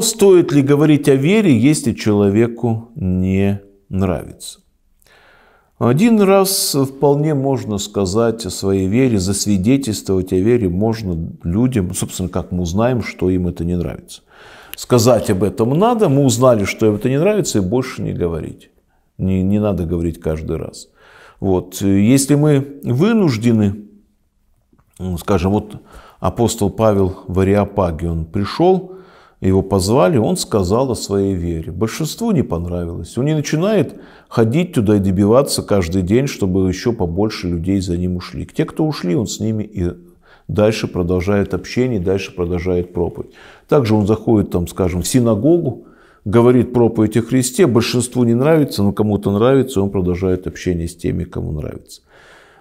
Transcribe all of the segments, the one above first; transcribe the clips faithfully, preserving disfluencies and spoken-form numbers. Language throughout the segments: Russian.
Стоит ли говорить о вере, если человеку не нравится? Один раз вполне можно сказать о своей вере, засвидетельствовать о вере можно людям, собственно, как мы узнаем, что им это не нравится. Сказать об этом надо, мы узнали, что им это не нравится, и больше не говорить. Не, не надо говорить каждый раз. Вот. Если мы вынуждены, скажем, вот апостол Павел в Ареопаге, он пришел, его позвали, он сказал о своей вере. Большинству не понравилось. Он не начинает ходить туда и добиваться каждый день, чтобы еще побольше людей за ним ушли. Те, кто ушли, он с ними и дальше продолжает общение, дальше продолжает проповедь. Также он заходит, там, скажем, в синагогу, говорит проповедь о Христе. Большинству не нравится, но кому-то нравится, он продолжает общение с теми, кому нравится.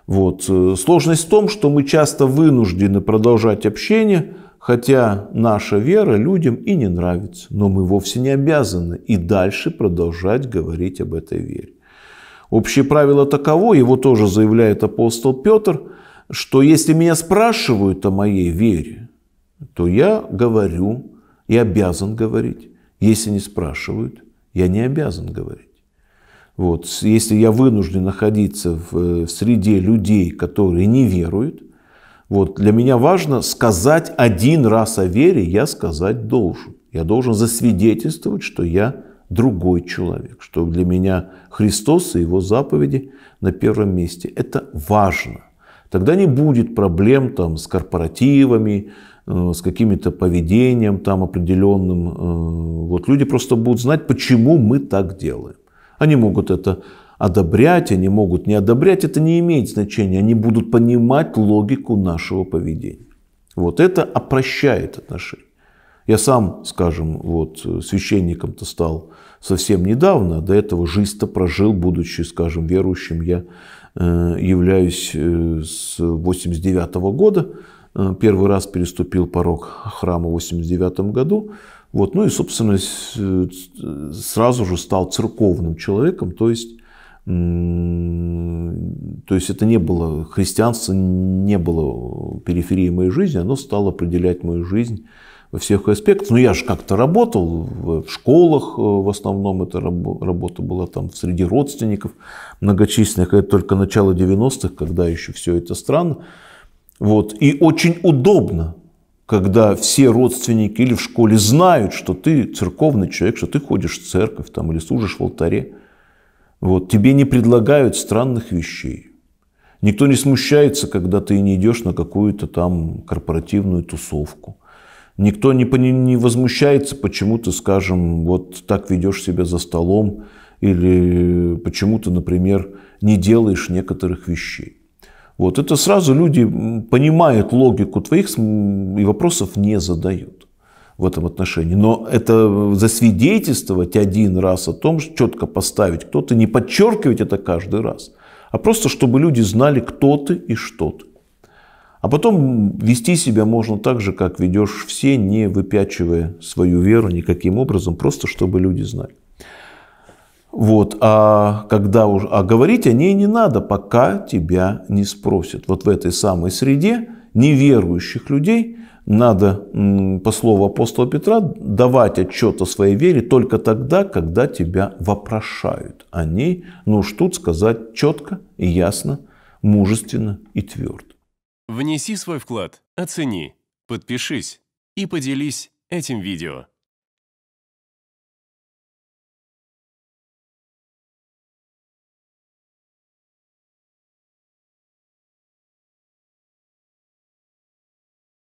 Вот. Сложность в том, что мы часто вынуждены продолжать общение, хотя наша вера людям и не нравится, но мы вовсе не обязаны и дальше продолжать говорить об этой вере. Общее правило таково, его тоже заявляет апостол Петр, что если меня спрашивают о моей вере, то я говорю и обязан говорить. Если не спрашивают, я не обязан говорить. Вот. Если я вынужден находиться в среде людей, которые не веруют, вот, для меня важно сказать один раз о вере, я сказать должен. Я должен засвидетельствовать, что я другой человек, что для меня Христос и его заповеди на первом месте. Это важно. Тогда не будет проблем там, с корпоративами, с каким-то поведением там, определенным. Вот, люди просто будут знать, почему мы так делаем. Они могут это одобрять, они могут не одобрять, это не имеет значения. Они будут понимать логику нашего поведения. Вот это опрощает отношения. Я сам, скажем, вот, священником-то стал совсем недавно, до этого жизнь-то прожил, будучи, скажем, верующим. Я э, являюсь э, с восемьдесят девятого года, э, первый раз переступил порог храма в восемьдесят девятом году. Вот, ну и, собственно, э, сразу же стал церковным человеком, то есть То есть это не было, христианство не было периферии моей жизни, оно стало определять мою жизнь во всех аспектах. Но я же как-то работал в школах, в основном эта работа была там среди родственников многочисленных, это только начало девяностых, когда еще все это странно. Вот. И очень удобно, когда все родственники или в школе знают, что ты церковный человек, что ты ходишь в церковь там, или служишь в алтаре. Вот, тебе не предлагают странных вещей. Никто не смущается, когда ты не идешь на какую-то там корпоративную тусовку. Никто не, не возмущается, почему ты, скажем, вот так ведешь себя за столом. Или почему ты, например, не делаешь некоторых вещей. Вот, это сразу люди понимают логику твоих и вопросов не задают в этом отношении. Но это засвидетельствовать один раз о том, четко поставить, кто ты, не подчеркивать это каждый раз, а просто чтобы люди знали, кто ты и что ты. А потом вести себя можно так же, как ведешь все, не выпячивая свою веру никаким образом, просто чтобы люди знали. Вот. А, когда уж, а говорить о ней не надо, пока тебя не спросят. Вот в этой самой среде неверующих людей надо, по слову апостола Петра, давать отчет о своей вере только тогда, когда тебя вопрошают о ней. Но уж тут сказать четко и ясно, мужественно и твердо. Внеси свой вклад, оцени, подпишись и поделись этим видео.